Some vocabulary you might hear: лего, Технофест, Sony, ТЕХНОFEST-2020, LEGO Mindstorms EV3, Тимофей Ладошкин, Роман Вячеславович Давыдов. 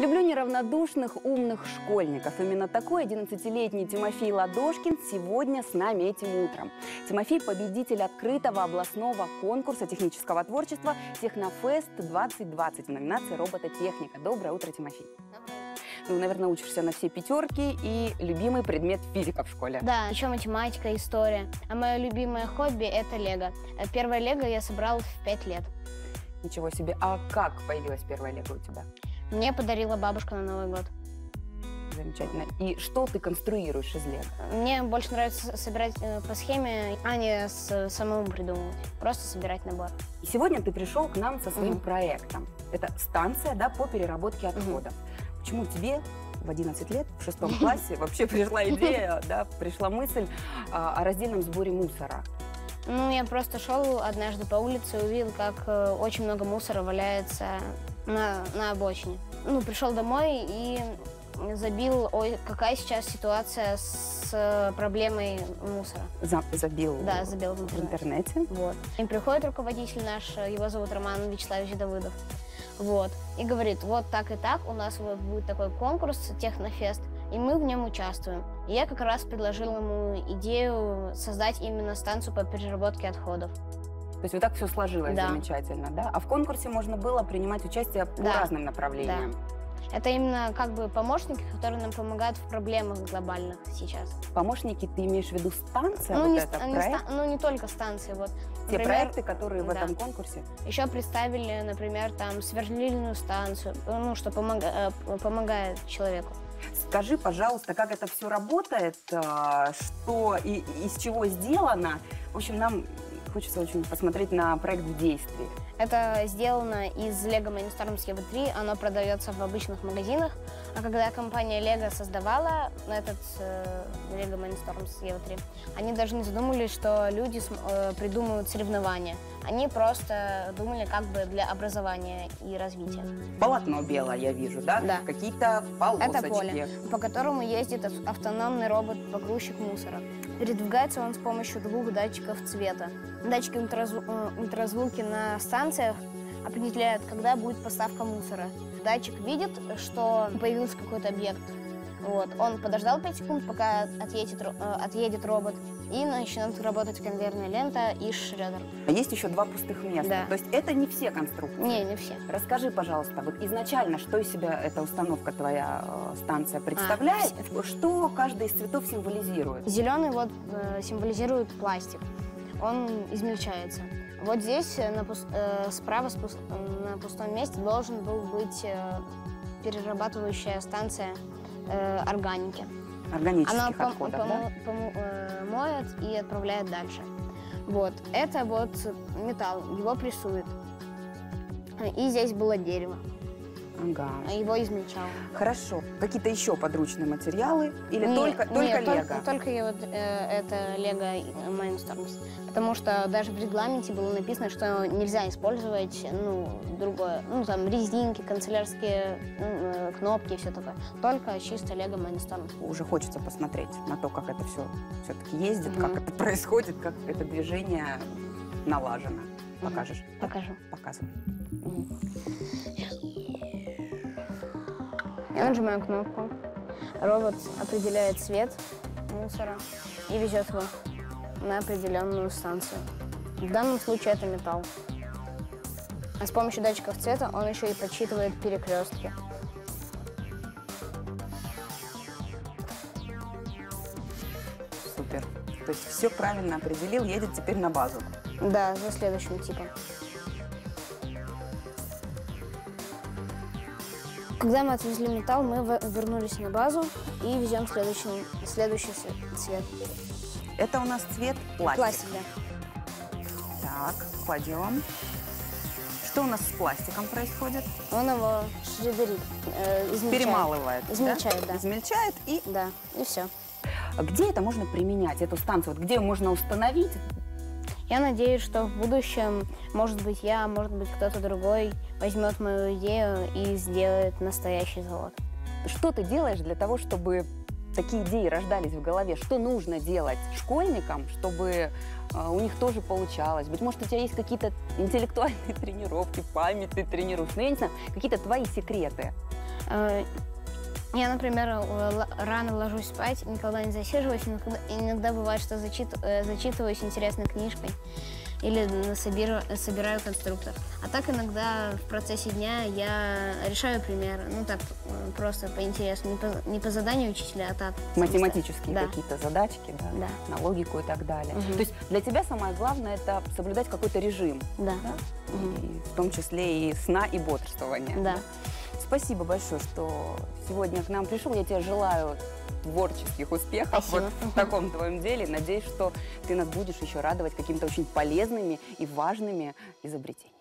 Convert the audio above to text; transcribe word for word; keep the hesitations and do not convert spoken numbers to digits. Люблю неравнодушных, умных школьников. Именно такой одиннадцатилетний Тимофей Ладошкин сегодня с нами этим утром. Тимофей – победитель открытого областного конкурса технического творчества «Технофест двадцать двадцать» в номинации «Робототехника». Доброе утро, Тимофей. Ну, наверное, учишься на все пятерки и любимый предмет физика в школе. Да, еще математика, история. А мое любимое хобби – это лего. Первое лего я собрал в пять лет. Ничего себе. А как появилась первая лего у тебя? Мне подарила бабушка на Новый год. Замечательно. И что ты конструируешь из лего? Мне больше нравится собирать по схеме, а не с, самому придумывать. Просто собирать набор. И сегодня ты пришел к нам со своим угу. проектом. Это станция, да, по переработке отходов. Угу. Почему тебе в одиннадцать лет, в шестом классе, вообще пришла идея, да, пришла мысль а, о раздельном сборе мусора? Ну, я просто шел однажды по улице и увидел, как э, очень много мусора валяется на, на обочине. Ну, пришел домой и забил, ой, какая сейчас ситуация с э, проблемой мусора. За, забил, да, забил в интернете. В интернете. Вот. И приходит руководитель наш, его зовут Роман Вячеславович Давыдов. Вот. И говорит, вот так и так, у нас вот будет такой конкурс «Технофест», и мы в нем участвуем. И я как раз предложила ему идею создать именно станцию по переработке отходов. То есть вот так все сложилось, да. Замечательно, да? А в конкурсе можно было принимать участие по да. разным направлениям. Да. Это именно как бы помощники, которые нам помогают в проблемах глобальных сейчас. Помощники, ты имеешь в виду станция? Ну, вот не, это, не ста ну не только станции, вот. Те например, проекты, которые в да. этом конкурсе? Еще представили, например, там сверлильную станцию, ну, что помог, э, помогает человеку. Скажи, пожалуйста, как это все работает, что и из чего сделано. В общем, нам хочется очень посмотреть на проект в действии. Это сделано из LEGO Mindstorms и ви три, оно продается в обычных магазинах. А когда компания LEGO создавала этот э, LEGO Mindstorms и ви три, они даже не задумывались, что люди э, придумывают соревнования. Они просто думали как бы для образования и развития. Полотно белое, я вижу, да? Да. Какие-то полосочки. Это поле, по которому ездит автономный робот-погрузчик мусора. Передвигается он с помощью двух датчиков цвета. Датчики ультразвуки на станциях определяют, когда будет поставка мусора. Датчик видит, что появился какой-то объект. Вот. Он подождал пять секунд, пока отъедет, отъедет робот, и начнет работать конвейерная лента и шредер. Есть еще два пустых места. Да. То есть это не все конструкции? Не, не все. Расскажи, пожалуйста, вот изначально, что из себя эта установка твоя э, станция представляет? А, что каждый из цветов символизирует? Зеленый вот э, символизирует пластик. Он измельчается. Вот здесь на пус... э, справа спус... на пустом месте должен был быть э, перерабатывающая станция э, органики. Органических Она отходов, пом... да? пом... э, моет и отправляет дальше. Вот. Это вот металл, его прессует. И здесь было дерево. Ага. Его измельчало. Хорошо. Какие-то еще подручные материалы? Или нет, только, только нет, лего? Только, только и вот, э, это лего Mindstorms. Потому что даже в регламенте было написано, что нельзя использовать ну, другое. Ну, там, резинки, канцелярские э, кнопки и все такое. Только чисто лего Mindstorms. Уже хочется посмотреть на то, как это все все-таки ездит, mm-hmm. как это происходит, как это движение налажено. Покажешь? Mm-hmm. Покажу. Показывай. Я нажимаю кнопку, робот определяет цвет мусора и везет его на определенную станцию. В данном случае это металл. А с помощью датчиков цвета он еще и подсчитывает перекрестки. Супер. То есть все правильно определил, едет теперь на базу. Да, за следующим типом. Когда мы отвезли металл, мы вернулись на базу и везем следующий, следующий цвет. Это у нас цвет пластика. Пластика. Так, кладем. Что у нас с пластиком происходит? Он его шредерит. Э, измельчает. Перемалывает. Измельчает, да? да. Измельчает и... Да, и все. Где это можно применять, эту станцию? Вот где можно установить? Я надеюсь, что в будущем, может быть, я, может быть, кто-то другой возьмет мою идею и сделает настоящий завод. Что ты делаешь для того, чтобы такие идеи рождались в голове? Что нужно делать школьникам, чтобы э, у них тоже получалось? Быть может, у тебя есть какие-то интеллектуальные тренировки, память ты тренируешь, ну, я не знаю, какие-то твои секреты? Я, например, рано ложусь спать, никогда не засиживаюсь, иногда бывает, что зачитываюсь интересной книжкой или собираю конструктор. А так иногда в процессе дня я решаю примеры, ну так просто по интересу, не по, не по заданию учителя, а так. Математические да. какие-то задачки, да, да. на логику и так далее. Угу. То есть для тебя самое главное это соблюдать какой-то режим, да. Да? Угу. И, в том числе и сна, и бодрствования. Да. Да? Спасибо большое, что сегодня к нам пришел. Я тебе желаю творческих успехов вот в таком твоем деле. Надеюсь, что ты нас будешь еще радовать какими-то очень полезными и важными изобретениями.